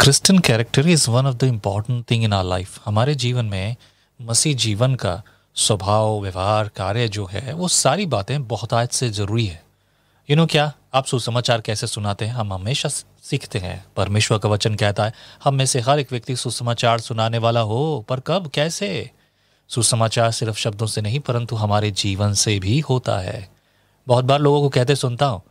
Christian character is one of the important thing in our life. हमारे जीवन में मसीह जीवन का स्वभाव, व्यवहार, कार्य जो है वो सारी बातें बहुतायत से ज़रूरी है। क्या आप सुसमाचार कैसे सुनाते हैं? हम हमेशा सीखते हैं, परमेश्वर का वचन कहता है हम में से हर एक व्यक्ति सुसमाचार सुनाने वाला हो, पर कब, कैसे? सुसमाचार सिर्फ शब्दों से नहीं परंतु हमारे जीवन से भी होता है। बहुत बार लोगों को कहते सुनता हूँ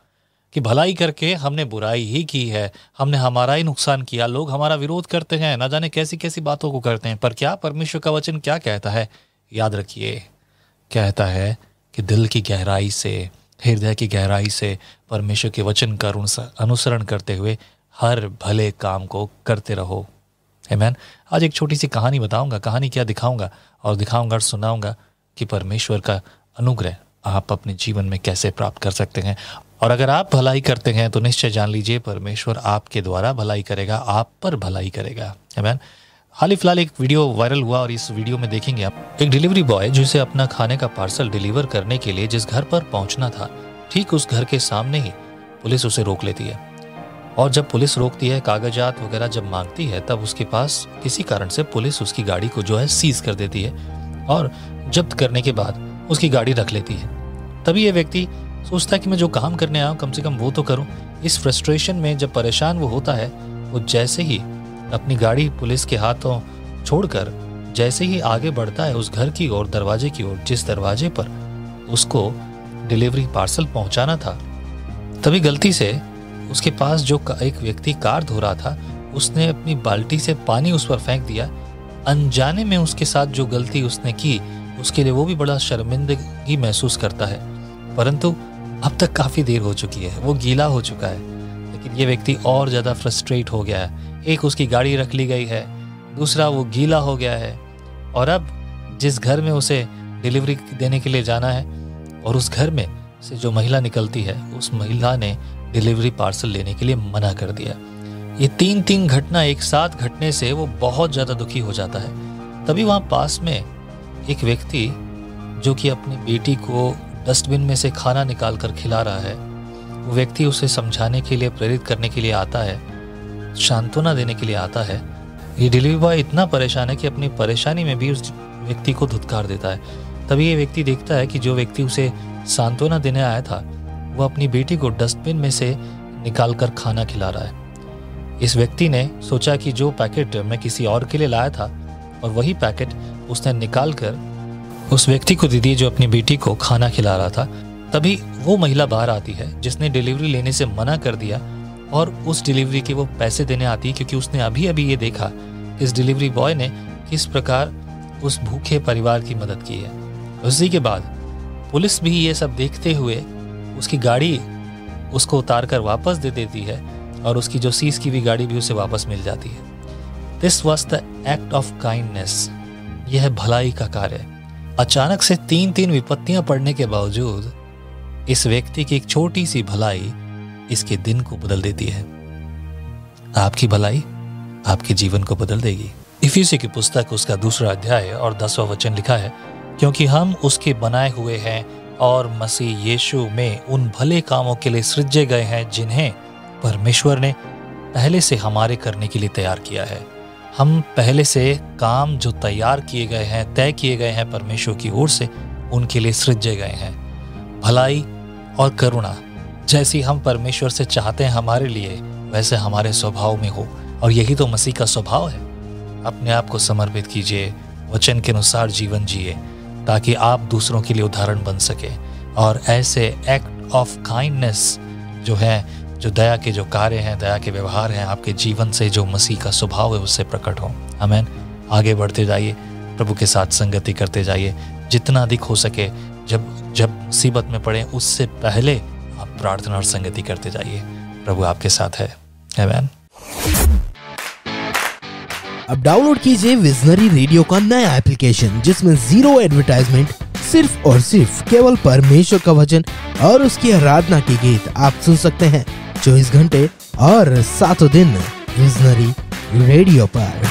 कि भलाई करके हमने बुराई ही की है, हमने हमारा ही नुकसान किया, लोग हमारा विरोध करते हैं, ना जाने कैसी कैसी बातों को करते हैं। पर क्या परमेश्वर का वचन क्या कहता है? याद रखिए, कहता है कि दिल की गहराई से, हृदय की गहराई से परमेश्वर के वचन का अनुसरण करते हुए हर भले काम को करते रहो। आमीन। आज एक छोटी सी कहानी बताऊंगा, कहानी क्या दिखाऊंगा और दिखाऊंगा और सुनाऊंगा कि परमेश्वर का अनुग्रह आप अपने जीवन में कैसे प्राप्त कर सकते हैं। और अगर आप भलाई करते हैं तो निश्चय जान लीजिए परमेश्वर आपके द्वारा भलाई करेगा, आप पर भलाई करेगा। आमीन। हाल ही फिलहाल एक वीडियो वायरल हुआ और इस वीडियो में देखेंगे आप एक डिलीवरी बॉय जिसे अपना खाने का पार्सल डिलीवर करने के लिए जिस घर पर पहुंचना था, ठीक उस घर के सामने ही पुलिस उसे रोक लेती है। और जब पुलिस रोकती है, कागजात वगैरह जब मांगती है, तब उसके पास किसी कारण से पुलिस उसकी गाड़ी को जो है सीज कर देती है और जब्त करने के बाद उसकी गाड़ी रख लेती है। तभी ये व्यक्ति सोचता है कि मैं जो काम करने आया हूँ कम से कम वो तो करूँ। इस फ्रस्ट्रेशन में जब परेशान वो होता है, वो जैसे ही अपनी गाड़ी पुलिस के हाथों छोड़कर जैसे ही आगे बढ़ता है उस घर की ओर, दरवाजे की ओर, जिस दरवाजे पर उसको डिलीवरी पार्सल पहुंचाना था, तभी गलती से उसके पास जो एक व्यक्ति कार धो रहा था उसने अपनी बाल्टी से पानी उस पर फेंक दिया। अनजाने में उसके साथ जो गलती उसने की उसके लिए वो भी बड़ा शर्मिंदगी महसूस करता है, परंतु अब तक काफ़ी देर हो चुकी है, वो गीला हो चुका है। लेकिन ये व्यक्ति और ज़्यादा फ्रस्ट्रेट हो गया है। एक उसकी गाड़ी रख ली गई है, दूसरा वो गीला हो गया है, और अब जिस घर में उसे डिलीवरी देने के लिए जाना है और उस घर में से जो महिला निकलती है, उस महिला ने डिलीवरी पार्सल लेने के लिए मना कर दिया। ये तीन घटना एक साथ घटने से वो बहुत ज़्यादा दुखी हो जाता है। तभी वहाँ पास में एक व्यक्ति जो कि अपनी बेटी को डस्टबिन में से खाना निकाल कर खिला रहा है, वो व्यक्ति उसे समझाने के लिए, प्रेरित करने के लिए आता है, सांत्वना देने के लिए आता है। ये डिलीवरी बॉय इतना परेशान है कि अपनी परेशानी में भी उस व्यक्ति को धुतकार देता है। तभी ये व्यक्ति देखता है कि जो व्यक्ति उसे सांत्वना देने आया था वो अपनी बेटी को डस्टबिन में से निकाल कर खाना खिला रहा है। इस व्यक्ति ने सोचा कि जो पैकेट मैं किसी और के लिए लाया था और वही पैकेट उसने निकाल कर उस व्यक्ति को दे दिया जो अपनी बेटी को खाना खिला रहा था। तभी वो महिला बाहर आती है जिसने डिलीवरी लेने से मना कर दिया और उस डिलीवरी के वो पैसे देने आती है, क्योंकि उसने अभी अभी ये देखा इस डिलीवरी बॉय ने किस प्रकार उस भूखे परिवार की मदद की है। उसी के बाद पुलिस भी ये सब देखते हुए उसकी गाड़ी उसको उतार कर वापस दे देती है और उसकी जो सीज की भी गाड़ी भी उसे वापस मिल जाती है। This was the act of kindness. यह है भलाई का कार्य। अचानक से तीन विपत्तियां पड़ने के बावजूद इस व्यक्ति की एक छोटी सी भलाई इसके दिन को बदल देती है। आपकी भलाई आपके जीवन को बदल देगी। इफिसियों की पुस्तक उसका 2 अध्याय और 10वां वचन लिखा है, क्योंकि हम उसके बनाए हुए हैं और मसीह यीशु में उन भले कामों के लिए सृजे गए हैं जिन्हें परमेश्वर ने पहले से हमारे करने के लिए तैयार किया है। हम पहले से काम जो तैयार किए गए हैं, तय किए गए हैं परमेश्वर की ओर से, उनके लिए सृजे गए हैं। भलाई और करुणा जैसी हम परमेश्वर से चाहते हैं हमारे लिए, वैसे हमारे स्वभाव में हो, और यही तो मसीह का स्वभाव है। अपने आप को समर्पित कीजिए, वचन के अनुसार जीवन जिए ताकि आप दूसरों के लिए उदाहरण बन सके। और ऐसे एक्ट ऑफ काइंडनेस जो है, जो दया के जो कार्य हैं, दया के व्यवहार हैं, आपके जीवन से जो मसीह का स्वभाव है उससे प्रकट हो। आमीन। आगे बढ़ते जाइए, प्रभु के साथ संगति करते जाइए, जितना अधिक हो सके। जब मुसीबत में पड़े उससे पहले आप प्रार्थना और संगति करते जाइए। प्रभु आपके साथ है। आमीन। अब डाउनलोड कीजिए विजनरी रेडियो का नया एप्लीकेशन, जिसमें 0 एडवर्टाइजमेंट, सिर्फ और सिर्फ केवल परमेश्वर का वचन और उसकी आराधना के गीत आप सुन सकते हैं 24 घंटे और 7 दिन विजनरी रेडियो पर।